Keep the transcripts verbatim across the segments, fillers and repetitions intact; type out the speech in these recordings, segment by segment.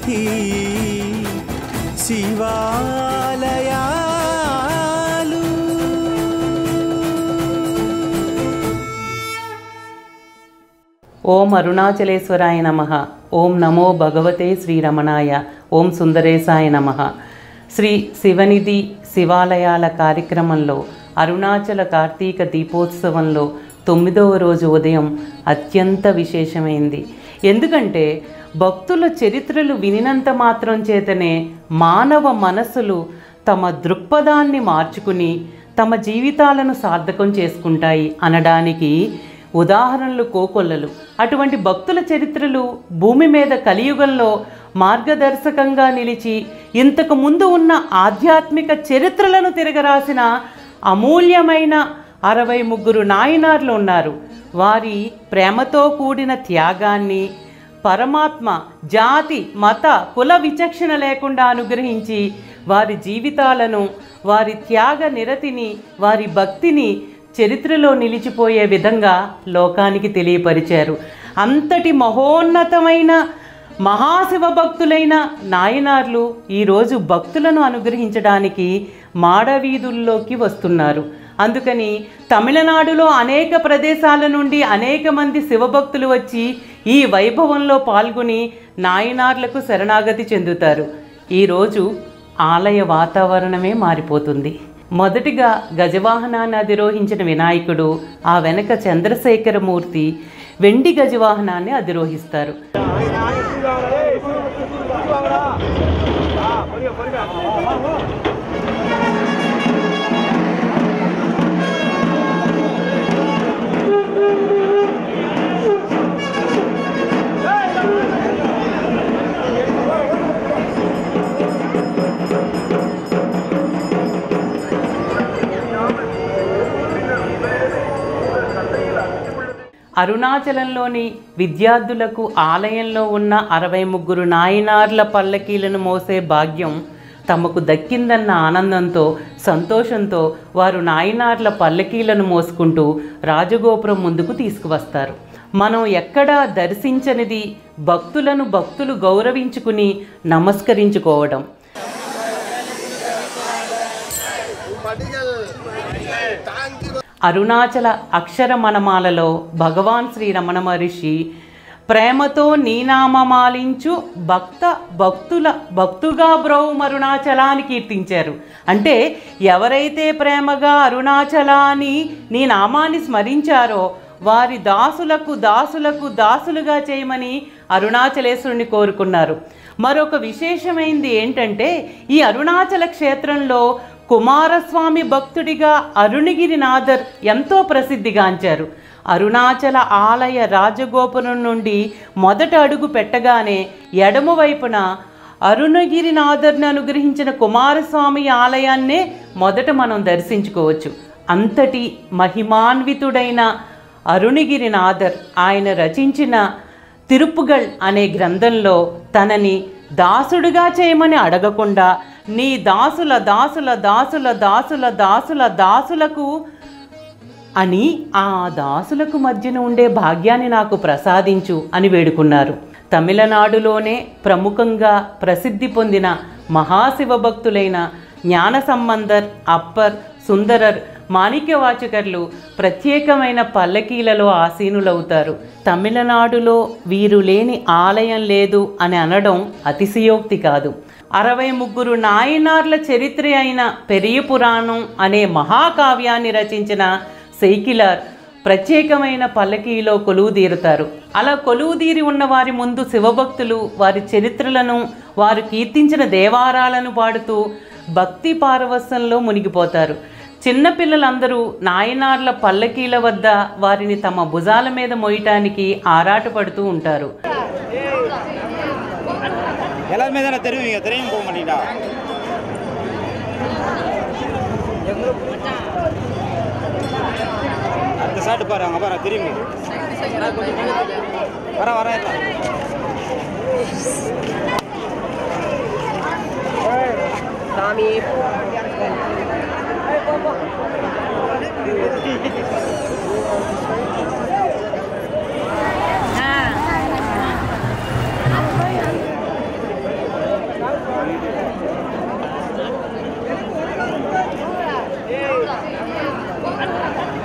సన్నిధి శివాలయాలు. ఓం అరుణాచలేశ్వరాయ నమః. ఓం నమో భగవతే శ్రీరమణాయ. ఓం సుందరేశాయ నమః. శ్రీ శివనిధి శివాలయాల కార్యక్రమంలో అరుణాచల కార్తీక దీపోత్సవంలో తొమ్మిదవ రోజు ఉదయం అత్యంత విశేషమైంది. ఎందుకంటే భక్తుల చరిత్రలు వినినంత మాత్రం చేతనే మానవ మనసులు తమ దృక్పథాన్ని మార్చుకుని తమ జీవితాలను సార్థకం చేసుకుంటాయి అనడానికి ఉదాహరణలు కోకొల్లలు. అటువంటి భక్తుల చరిత్రలు భూమి మీద కలియుగంలో మార్గదర్శకంగా నిలిచి ఇంతకు ముందు ఉన్న ఆధ్యాత్మిక చరిత్రలను తిరగరాసిన అమూల్యమైన అరవై ముగ్గురు నాయనార్లు ఉన్నారు. వారి ప్రేమతో కూడిన త్యాగాన్ని పరమాత్మ జాతి మత కుల విచక్షణ లేకుండా అనుగ్రహించి వారి జీవితాలను, వారి త్యాగ నిరతిని, వారి భక్తిని చరిత్రలో నిలిచిపోయే విధంగా లోకానికి తెలియపరిచారు. అంతటి మహోన్నతమైన మహాశివ భక్తులైన నాయనార్లు ఈరోజు భక్తులను అనుగ్రహించడానికి మాడవీధుల్లోకి వస్తున్నారు. అందుకని తమిళనాడులో అనేక ప్రదేశాల నుండి అనేక మంది శివభక్తులు వచ్చి ఈ వైభవంలో పాల్గొని నాయనార్లకు శరణాగతి చెందుతారు. ఈరోజు ఆలయ వాతావరణమే మారిపోతుంది. మొదటిగా గజవాహనాన్ని అధిరోహించిన వినాయకుడు, ఆ వెనక చంద్రశేఖరమూర్తి వెండి గజవాహనాన్ని అధిరోహిస్తారు. అరుణాచలంలోని విద్యార్థులకు ఆలయంలో ఉన్న అరవై ముగ్గురు నాయనార్ల పల్లకీలను మోసే భాగ్యం తమకు దక్కిందన్న ఆనందంతో, సంతోషంతో వారు నాయనార్ల పల్లకీలను మోసుకుంటూ రాజగోపురం ముందుకు తీసుకువస్తారు. మనం ఎక్కడా దర్శించనిది భక్తులను భక్తులు గౌరవించుకుని నమస్కరించుకోవడం. అరుణాచల అక్షర మనమాలలో భగవాన్ శ్రీ రమణ మహర్షి ప్రేమతో నీనామమాలించు భక్త భక్తుల భక్తుగా బ్రౌం అరుణాచలాన్ని కీర్తించారు. అంటే ఎవరైతే ప్రేమగా అరుణాచలాన్ని నీ నామాన్ని స్మరించారో వారి దాసులకు దాసులకు దాసులుగా చేయమని అరుణాచలేశ్వరుని కోరుకున్నారు. మరొక విశేషమైంది ఏంటంటే ఈ అరుణాచల క్షేత్రంలో కుమారస్వామి భక్తుడిగా అరుణగిరినాథర్ ఎంతో ప్రసిద్ధిగాంచారు. అరుణాచల ఆలయ రాజగోపురం నుండి మొదట అడుగు పెట్టగానే ఎడమవైపున అరుణగిరినాథర్ని అనుగ్రహించిన కుమారస్వామి ఆలయాన్నే మొదట మనం దర్శించుకోవచ్చు. అంతటి మహిమాన్వితుడైన అరుణగిరినాథర్ ఆయన రచించిన తిరుపుగల్ అనే గ్రంథంలో తనని దాసుడుగా చేయమని అడగకుండా నీ దాసుల దాసుల దాసుల దాసుల దాసుల దాసులకు అని ఆ దాసులకు మధ్యన ఉండే భాగ్యాన్ని నాకు ప్రసాదించు అని వేడుకున్నారు. తమిళనాడులోనే ప్రముఖంగా ప్రసిద్ధి పొందిన మహాశివ భక్తులైన జ్ఞాన సంబందర్, అప్పర్, సుందరర్, మాణిక్యవాచకర్లు ప్రత్యేకమైన పల్లకీలలో ఆసీనులవుతారు. తమిళనాడులో వీరు లేని ఆలయం లేదు అని అనడం అతిశయోక్తి కాదు. అరవై ముగ్గురు నాయనార్ల చరిత్ర అయిన పెరియ పురాణం అనే మహాకావ్యాన్ని రచించిన సైకిలార్ ప్రత్యేకమైన పల్లకీలో కొలువుదీరుతారు. అలా కొలువుదీరి ఉన్న వారి ముందు శివభక్తులు వారి చరిత్రలను, వారు కీర్తించిన దేవారాలను పాడుతూ భక్తి పారవస్యంలో మునిగిపోతారు. చిన్నపిల్లలందరూ నాయనార్ల పల్లకీల వద్ద వారిని తమ భుజాల మీద మోయటానికి ఆరాటపడుతూ ఉంటారు.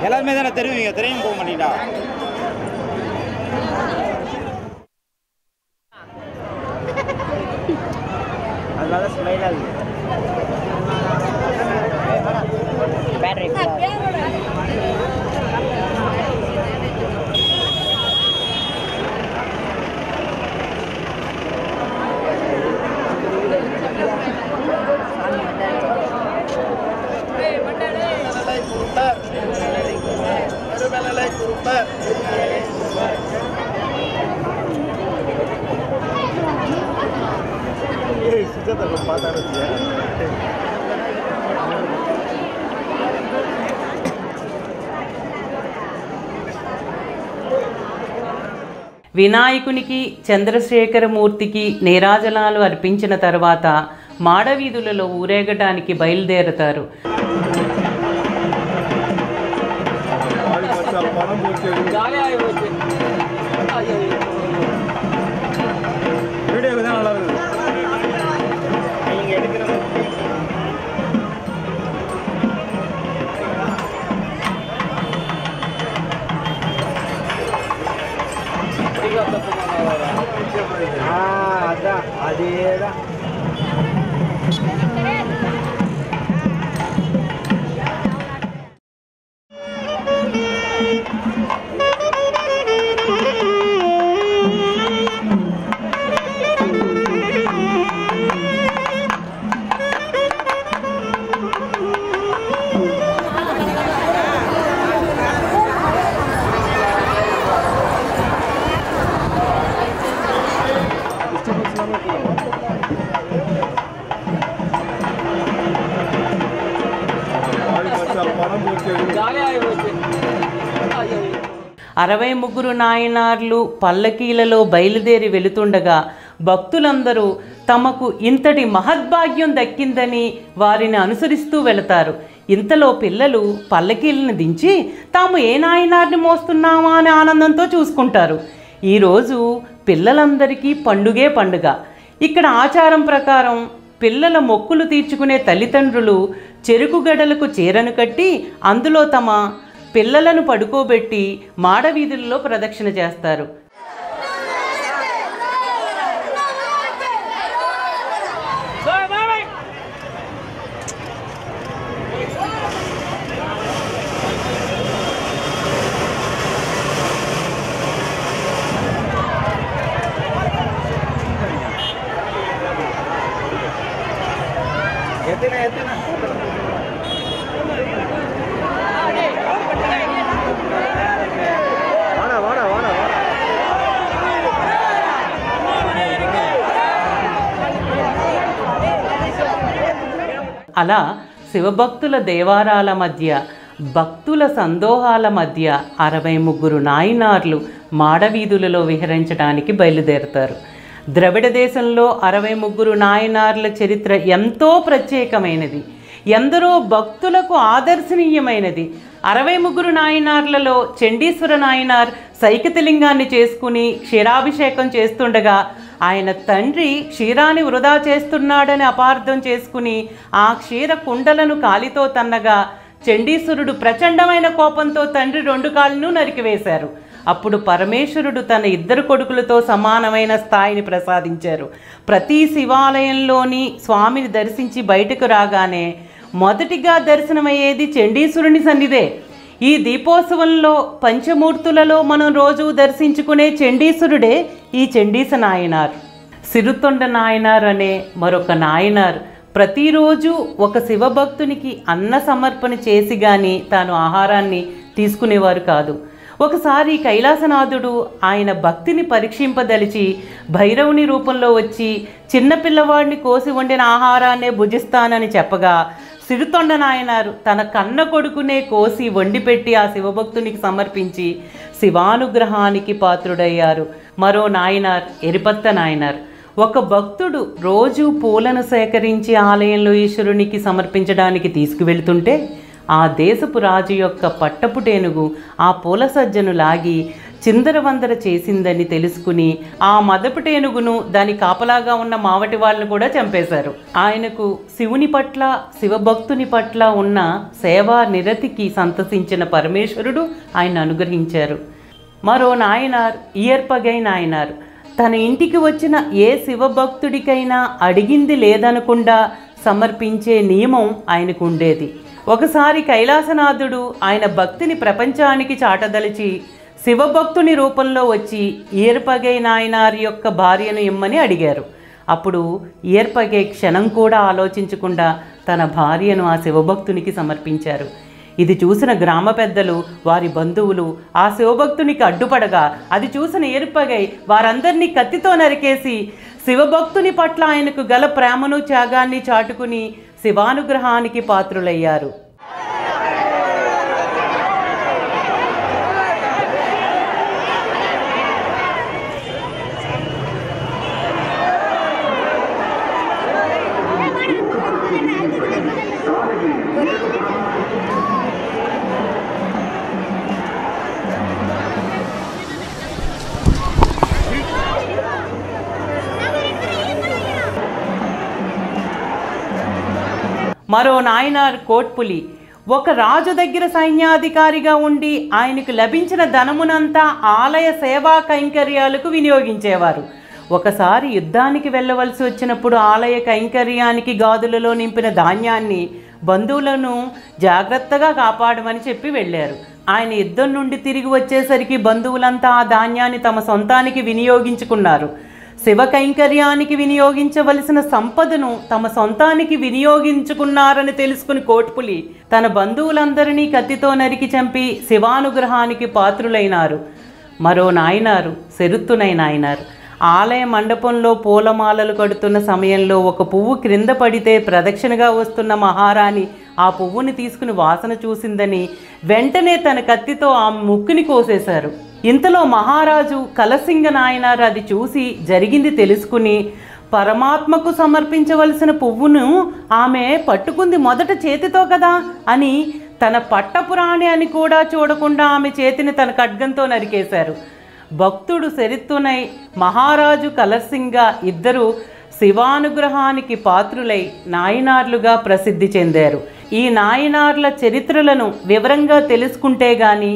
எல்லாருமே தானே தெரியுவீங்க, தெரியும் போக மாட்டீங்களா? அதனால ஸ்மைல் ஆகுது. பேட்டரி వినాయకునికి చంద్రశేఖరమూర్తికి నీరాజనాలు అర్పించిన తర్వాత మాడవీధులలో ఊరేగడానికి బయలుదేరతారు. అరవై ముగ్గురు నాయనార్లు పల్లకీలలో బయలుదేరి వెళుతుండగా భక్తులందరూ తమకు ఇంతటి మహద్భాగ్యం దక్కిందని వారిని అనుసరిస్తూ వెళతారు. ఇంతలో పిల్లలు పల్లకీలను దించి తాము ఏ నాయనార్ని మోస్తున్నామా అని ఆనందంతో చూసుకుంటారు. ఈరోజు పిల్లలందరికీ పండుగే పండుగ. ఇక్కడ ఆచారం ప్రకారం పిల్లల మొక్కులు తీర్చుకునే తల్లిదండ్రులు చెరుకు గడలకు చీరను కట్టి అందులో తమ పిల్లలను పడుకోబెట్టి మాడవీధుల్లో ప్రదక్షిణ చేస్తారు. అలా శివభక్తుల దేవాలయాల మధ్య భక్తుల సందోహాల మధ్య అరవై ముగ్గురు నాయనార్లు మాడవీధులలో విహరించడానికి బయలుదేరతారు. ద్రవిడ దేశంలో అరవై ముగ్గురు నాయనార్ల చరిత్ర ఎంతో ప్రత్యేకమైనది, ఎందరో భక్తులకు ఆదర్శనీయమైనది. అరవై ముగ్గురు నాయనార్లలో చండీశ్వర నాయనార్ సైకతలింగాన్ని చేసుకుని క్షీరాభిషేకం చేస్తుండగా ఆయన తండ్రి క్షీరాన్ని వృధా చేస్తున్నాడని అపార్థం చేసుకుని ఆ క్షీర కుండలను కాలితో తన్నగా చండీశ్వరుడు ప్రచండమైన కోపంతో తండ్రి రెండు కాళ్ళను నరికివేశారు. అప్పుడు పరమేశ్వరుడు తన ఇద్దరు కొడుకులతో సమానమైన స్థాయిని ప్రసాదించారు. ప్రతి శివాలయంలోని స్వామిని దర్శించి బయటకు రాగానే మొదటిగా దర్శనమయ్యేది చండీశ్వరుని సన్నిధే. ఈ దీపోత్సవంలో పంచమూర్తులలో మనం రోజు దర్శించుకునే చండీశ్వరుడే ఈ చండీశ నాయనారు. సిరుతొండ నాయనారు అనే మరొక నాయనారు ప్రతిరోజు ఒక శివభక్తునికి అన్న సమర్పణ చేసి కానీ తాను ఆహారాన్ని తీసుకునేవారు కాదు. ఒకసారి కైలాసనాథుడు ఆయన భక్తిని పరీక్షింపదలిచి భైరవుని రూపంలో వచ్చి చిన్నపిల్లవాడిని కోసి వండిన ఆహారాన్నే భుజిస్తానని చెప్పగా సిరుతొండ నాయనారు తన కన్న కొడుకునే కోసి వండిపెట్టి ఆ శివభక్తునికి సమర్పించి శివానుగ్రహానికి పాత్రుడయ్యారు. మరో నాయనార్ ఎరిపత్త నాయనార్. ఒక భక్తుడు రోజు పూలను సేకరించి ఆలయంలో ఈశ్వరునికి సమర్పించడానికి తీసుకువెళ్తుంటే ఆ దేశపు రాజు యొక్క పట్టపుటేనుగు ఆ పూల సజ్జను లాగి చిందరవందర చేసిందని తెలుసుకుని ఆ మదపుటేనుగును దాని కాపలాగా ఉన్న మావటి వాళ్ళను కూడా చంపేశారు. ఆయనకు శివుని పట్ల శివభక్తుని పట్ల ఉన్న సేవా నిరతికి సంతసించిన పరమేశ్వరుడు ఆయన అనుగ్రహించారు. మరో నాయనార్ ఇయర్పగై నాయనార్ తన ఇంటికి వచ్చిన ఏ శివభక్తుడికైనా అడిగింది లేదనకుండా సమర్పించే నియమం ఆయనకు ఉండేది. ఒకసారి కైలాసనాథుడు ఆయన భక్తిని ప్రపంచానికి చాటదలిచి శివభక్తుని రూపంలో వచ్చి ఇయర్పగై నాయనార్ యొక్క భార్యను ఇమ్మని అడిగారు. అప్పుడు ఇయర్పగై క్షణం కూడా ఆలోచించకుండా తన భార్యను ఆ శివభక్తునికి సమర్పించారు. ఇది చూసిన గ్రామ పెద్దలు వారి బంధువులు ఆ శివభక్తునికి అడ్డుపడగా అది చూసిన ఇయర్పగై వారందరినీ కత్తితో నరికేసి శివభక్తుని పట్ల ఆయనకు గల ప్రేమను త్యాగాన్ని చాటుకుని శివానుగ్రహానికి పాత్రులయ్యారు. మరో నాయనార్ కోట్పులి ఒక రాజు దగ్గర సైన్యాధికారిగా ఉండి ఆయనకు లభించిన ధనమునంతా ఆలయ సేవా కైంకర్యాలకు వినియోగించేవారు. ఒకసారి యుద్ధానికి వెళ్ళవలసి వచ్చినప్పుడు ఆలయ కైంకర్యానికి గాదులలో నింపిన ధాన్యాన్ని బంధువులను జాగ్రత్తగా కాపాడమని చెప్పి వెళ్ళారు. ఆయన యుద్ధం నుండి తిరిగి వచ్చేసరికి బంధువులంతా ఆ ధాన్యాన్ని తమ సొంతానికి వినియోగించుకున్నారు. శివ కైంకర్యానికి వినియోగించవలసిన సంపదను తమ సొంతానికి వినియోగించుకున్నారని తెలుసుకుని కోట్పులి తన బంధువులందరినీ కత్తితో నరికి చంపి శివానుగ్రహానికి పాత్రులైనారు. మరో నాయనారు శరుత్తునైనాయనారు ఆలయ మండపంలో పూలమాలలు కడుతున్న సమయంలో ఒక పువ్వు క్రింద పడితే ప్రదక్షిణగా వస్తున్న మహారాణి ఆ పువ్వుని తీసుకుని వాసన చూసిందని వెంటనే తన కత్తితో ఆ ముక్కుని కోసేశారు. ఇంతలో మహారాజు కలసింగ నాయనారు అది చూసి జరిగింది తెలుసుకుని పరమాత్మకు సమర్పించవలసిన పువ్వును ఆమె పట్టుకుంది మొదట చేతితో కదా అని తన పట్టపురాణి అని కూడా చూడకుండా ఆమె చేతిని తన ఖడ్గంతో నరికేశారు. భక్తుడు శరిత్తునై మహారాజు కలసింగ ఇద్దరు శివానుగ్రహానికి పాత్రులై నాయనార్లుగా ప్రసిద్ధి చెందారు. ఈ నాయనార్ల చరిత్రలను వివరంగా తెలుసుకుంటే గాని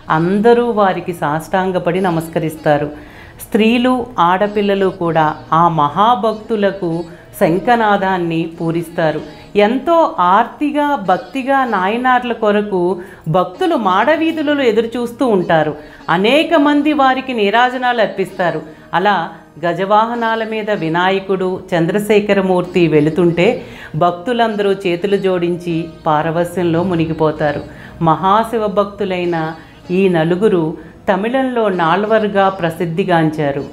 అందరూ వారికి సాష్టాంగపడి నమస్కరిస్తారు. స్త్రీలు ఆడపిల్లలు కూడా ఆ మహాభక్తులకు శంఖనాదాన్ని పూరిస్తారు. ఎంతో ఆర్తిగా భక్తిగా నాయనార్ల కొరకు భక్తులు మాడవీధులలో ఎదురుచూస్తూ ఉంటారు. అనేక మంది వారికి నీరాజనాలు అర్పిస్తారు. అలా గజవాహనాల మీద వినాయకుడు చంద్రశేఖరమూర్తి వెళుతుంటే భక్తులందరూ చేతులు జోడించి పారవస్యంలో మునిగిపోతారు. మహాశివ భక్తులైన ఈ నలుగురు తమిళంలో నాల్వర్గా ప్రసిద్ధిగాంచారు.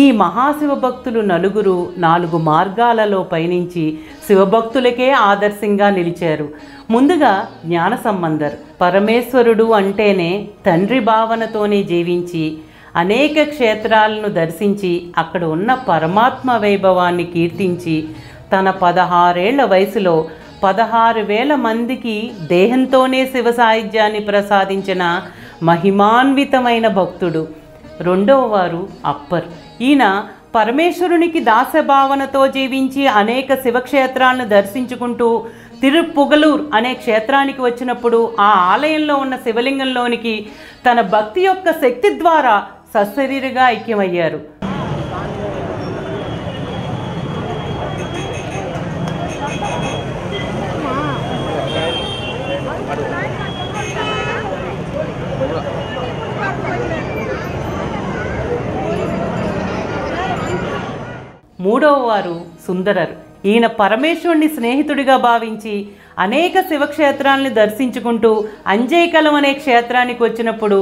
ఈ మహాశివ భక్తులు నలుగురు నాలుగు మార్గాలలో పయనించి శివభక్తులకే ఆదర్శంగా నిలిచారు. ముందుగా జ్ఞాన సంబంధర్ పరమేశ్వరుడు అంటేనే తండ్రి భావనతోనే జీవించి అనేక క్షేత్రాలను దర్శించి అక్కడ ఉన్న పరమాత్మ వైభవాన్ని కీర్తించి తన పదహారేళ్ల వయసులో పదహారు వేల మందికి దేహంతోనే శివ సాహిత్యాన్ని ప్రసాదించిన మహిమాన్వితమైన భక్తుడు. రెండవ వారు అప్పర్. ఈయన పరమేశ్వరునికి దాసభావనతో జీవించి అనేక శివక్షేత్రాలను దర్శించుకుంటూ తిరుపుగలూర్ అనే క్షేత్రానికి వచ్చినప్పుడు ఆ ఆలయంలో ఉన్న శివలింగంలోనికి తన భక్తి యొక్క శక్తి ద్వారా సశరీరగా ఐక్యమయ్యారు. మూడవ వారు సుందరర్. ఈయన పరమేశ్వరుని స్నేహితుడిగా భావించి అనేక శివక్షేత్రాలను దర్శించుకుంటూ అంజేకలం అనే క్షేత్రానికి వచ్చినప్పుడు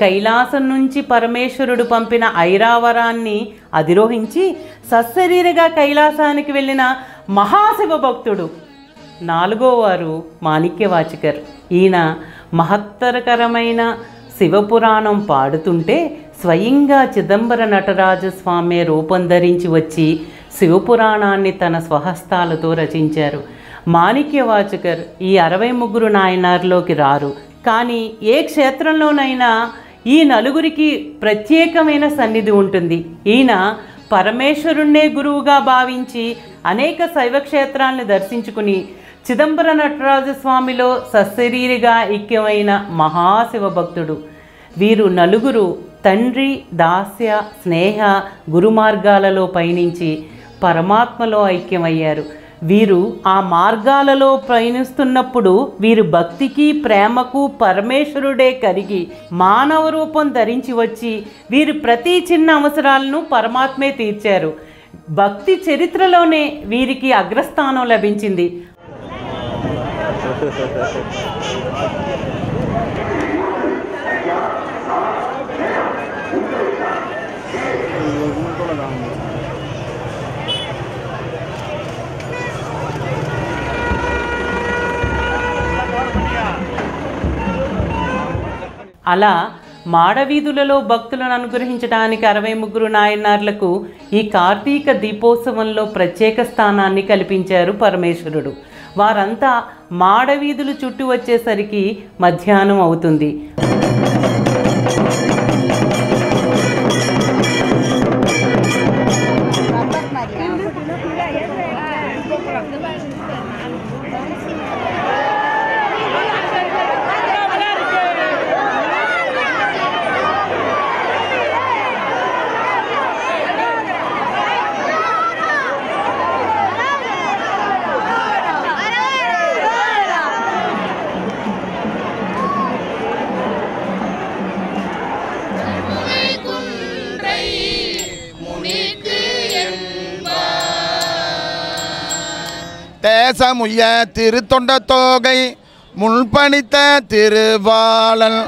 కైలాసం నుంచి పరమేశ్వరుడు పంపిన ఐరావరాన్ని అధిరోహించి సశరీరగా కైలాసానికి వెళ్ళిన మహాశివ భక్తుడు. నాలుగోవారు మాణిక్యవాచకర్. ఈయన మహత్తరకరమైన శివపురాణం పాడుతుంటే స్వయంగా చిదంబర నటరాజ స్వామి రూపం ధరించి వచ్చి శివపురాణాన్ని తన స్వహస్తాలతో రచించారు. మాణిక్యవాచకర్ ఈ అరవై ముగ్గురు నాయనార్లోకి రారు, కానీ ఏ క్షేత్రంలోనైనా ఈ నలుగురికి ప్రత్యేకమైన సన్నిధి ఉంటుంది. ఈయన పరమేశ్వరుణ్ణే గురువుగా భావించి అనేక శైవ క్షేత్రాలను దర్శించుకుని చిదంబర నటరాజస్వామిలో సశరీరిగా ఐక్యమైన మహాశివభక్తుడు. వీరు నలుగురు తండ్రి, దాస్య, స్నేహ గురుమార్గాలలో పయనించి పరమాత్మలో ఐక్యమయ్యారు. వీరు ఆ మార్గాలలో ప్రయాణిస్తున్నప్పుడు వీరు భక్తికి, ప్రేమకు పరమేశ్వరుడే కరిగి మానవ రూపం ధరించి వచ్చి వీరు ప్రతి చిన్న అవసరాలను పరమాత్మే తీర్చారు. భక్తి చరిత్రలోనే వీరికి అగ్రస్థానం లభించింది. అలా మాడవీధులలో భక్తులను అనుగ్రహించడానికి అరవై ముగ్గురు నాయనార్లకు ఈ కార్తీక దీపోత్సవంలో ప్రత్యేక స్థానాన్ని కల్పించారు పరమేశ్వరుడు. వారంతా మాడవీధులు చుట్టూ వచ్చేసరికి మధ్యాహ్నం అవుతుంది. தேசமுய திருத்தொண்ட தோகை முன்பணித்த திருவாளன்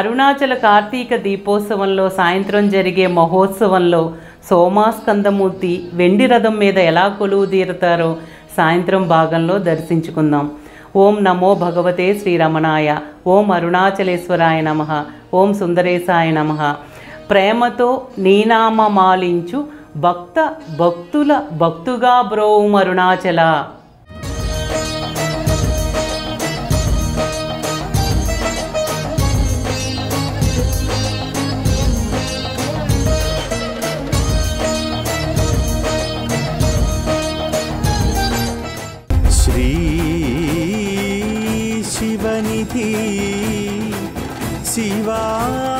అరుణాచల కార్తీక దీపోత్సవంలో సాయంత్రం జరిగే మహోత్సవంలో సోమాస్కందమూర్తి వెండి రథం మీద ఎలా కొలువు తీరుతారో సాయంత్రం భాగంలో దర్శించుకుందాం. ఓం నమో భగవతే శ్రీరమణాయ. ఓం అరుణాచలేశ్వరాయ నమః. ఓం సుందరేశాయ నమః. ప్రేమతో నీనామ మాలించు భక్త భక్తుల భక్తుగా బ్రోం అరుణాచల. Shaiva